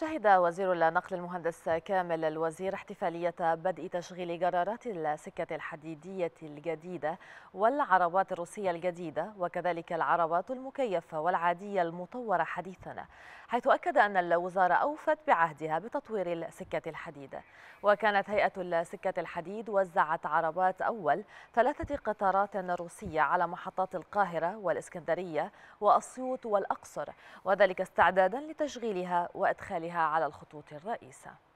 شهد وزير النقل المهندس كامل الوزير احتفالية بدء تشغيل جرارات السكة الحديدية الجديدة والعربات الروسية الجديدة وكذلك العربات المكيفة والعادية المطورة حديثا، حيث أكد أن الوزارة أوفت بعهدها بتطوير السكة الحديد. وكانت هيئة السكة الحديد وزعت عربات أول 3 قطارات روسية على محطات القاهرة والإسكندرية وأسيوط والأقصر، وذلك استعدادا لتشغيلها وإدخالها على الخطوط الرئيسة.